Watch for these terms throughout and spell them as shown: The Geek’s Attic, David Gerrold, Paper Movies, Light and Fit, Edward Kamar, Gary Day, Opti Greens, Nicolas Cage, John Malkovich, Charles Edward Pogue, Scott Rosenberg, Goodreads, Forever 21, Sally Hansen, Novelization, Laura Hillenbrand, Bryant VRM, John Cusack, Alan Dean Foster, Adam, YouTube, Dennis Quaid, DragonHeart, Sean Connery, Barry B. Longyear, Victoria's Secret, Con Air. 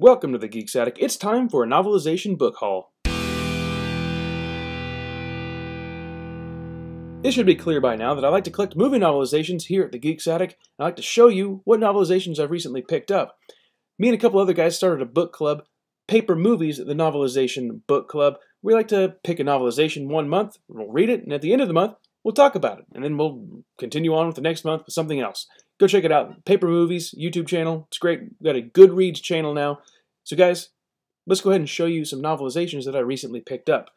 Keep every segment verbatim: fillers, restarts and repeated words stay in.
Welcome to the Geek's Attic. It's time for a novelization book haul. It should be clear by now that I like to collect movie novelizations here at the Geek's Attic, and I like to show you what novelizations I've recently picked up. Me and a couple other guys started a book club, Paper Movies, the Novelization Book Club. We like to pick a novelization one month, we'll read it, and at the end of the month, we'll talk about it, and then we'll continue on with the next month with something else. Go check it out. Paper Movies, YouTube channel. It's great. We've got a Goodreads channel now. So guys, let's go ahead and show you some novelizations that I recently picked up.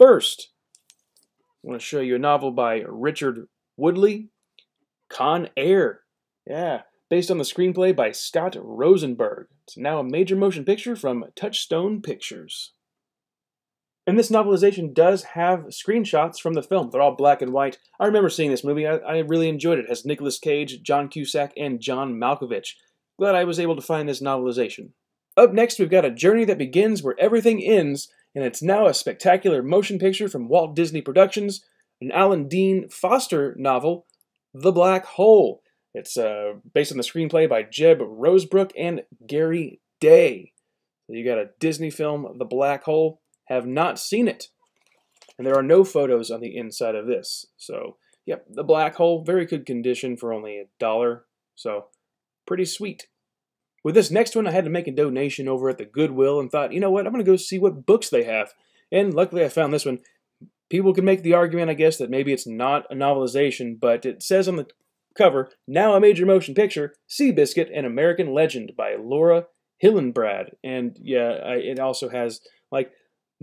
First, I want to show you a novel by Richard Woodley, Con Air. Yeah, based on the screenplay by Scott Rosenberg. It's now a major motion picture from Touchstone Pictures. And this novelization does have screenshots from the film. They're all black and white. I remember seeing this movie. I, I really enjoyed it. It has Nicolas Cage, John Cusack, and John Malkovich. Glad I was able to find this novelization. Up next, we've got A Journey That Begins Where Everything Ends, and it's now a spectacular motion picture from Walt Disney Productions, an Alan Dean Foster novel, The Black Hole. It's uh, based on the screenplay by Jeb Rosebrook and Gary Day. So you got a Disney film, The Black Hole. Have not seen it, and there are no photos on the inside of this. So, yep, The Black Hole, very good condition for only a dollar, so pretty sweet. With this next one, I had to make a donation over at the Goodwill and thought, you know what, I'm going to go see what books they have. And luckily I found this one. People can make the argument, I guess, that maybe it's not a novelization, but it says on the cover, now a major motion picture, Seabiscuit, an American Legend by Laura Hillenbrand. And yeah, I, it also has, like,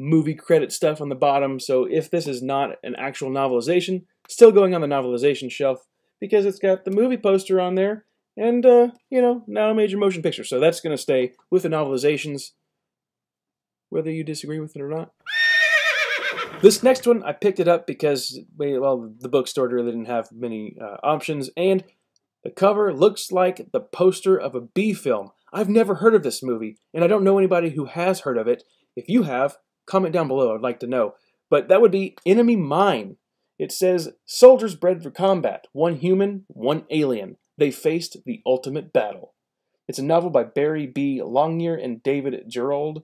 movie credit stuff on the bottom, so if this is not an actual novelization, still going on the novelization shelf because it's got the movie poster on there and, uh, you know, now a major motion picture. So that's going to stay with the novelizations, whether you disagree with it or not. This next one, I picked it up because, well, the bookstore really didn't have many uh, options, and the cover looks like the poster of a B film. I've never heard of this movie, and I don't know anybody who has heard of it. If you have, comment down below, I'd like to know. But that would be Enemy Mine. It says, soldiers bred for combat, one human, one alien. They faced the ultimate battle. It's a novel by Barry B. Longyear and David Gerrold.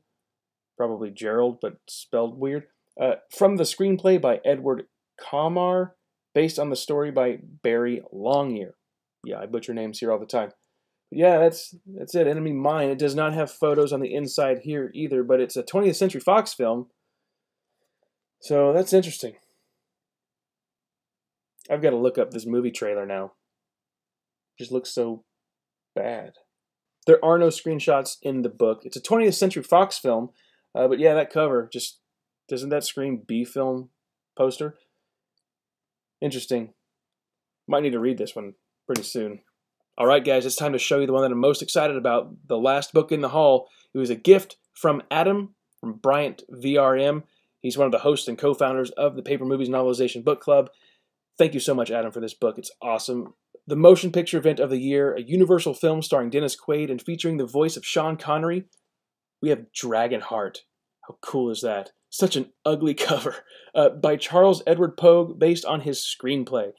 Probably Gerald, but spelled weird. Uh, from the screenplay by Edward Kamar, based on the story by Barry Longyear. Yeah, I butcher names here all the time. Yeah, that's that's it, Enemy Mine. It does not have photos on the inside here either, but it's a twentieth Century Fox film. So that's interesting. I've got to look up this movie trailer now. It just looks so bad. There are no screenshots in the book. It's a twentieth Century Fox film, uh, but yeah, that cover, just doesn't that scream B film poster? Interesting. Might need to read this one pretty soon. Alright guys, it's time to show you the one that I'm most excited about, the last book in the haul. It was a gift from Adam, from Bryant V R M. He's one of the hosts and co-founders of the Paper Movies Novelization Book Club. Thank you so much, Adam, for this book. It's awesome. The motion picture event of the year, a Universal film starring Dennis Quaid and featuring the voice of Sean Connery. We have DragonHeart. How cool is that? Such an ugly cover. Uh, by Charles Edward Pogue, based on his screenplay.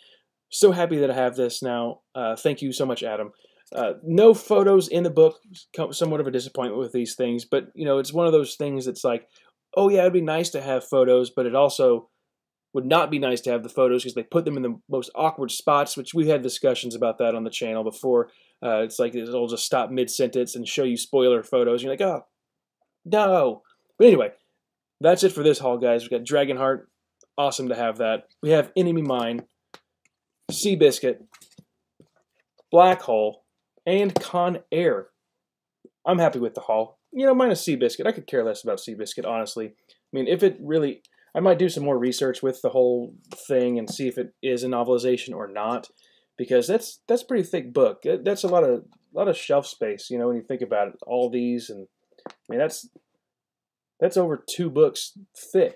So happy that I have this now. Uh, thank you so much, Adam. Uh, no photos in the book. Somewhat of a disappointment with these things, but you know, it's one of those things that's like, oh yeah, it'd be nice to have photos, but it also would not be nice to have the photos because they put them in the most awkward spots, which we've had discussions about that on the channel before. Uh, it's like it'll just stop mid-sentence and show you spoiler photos. You're like, oh, no. But anyway, that's it for this haul, guys. We've got DragonHeart. Awesome to have that. We have Enemy Mine, Seabiscuit, Black Hole, and Con Air. I'm happy with the haul. You know, minus Seabiscuit. I could care less about Seabiscuit, honestly. I mean, if it really... I might do some more research with the whole thing and see if it is a novelization or not, because that's that's a pretty thick book. That's a lot of a lot of shelf space, you know, when you think about it. All these, and I mean, that's that's over two books thick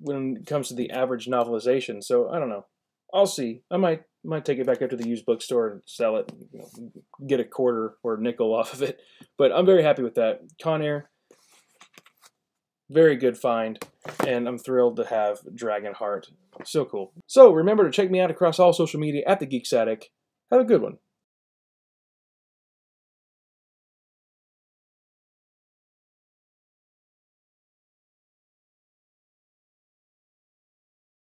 when it comes to the average novelization, so I don't know. I'll see. I might might take it back up to the used bookstore and sell it, you know, get a quarter or a nickel off of it. But I'm very happy with that. Con Air, very good find, and I'm thrilled to have DragonHeart. So cool. So remember to check me out across all social media at the Geek's Attic. Have a good one.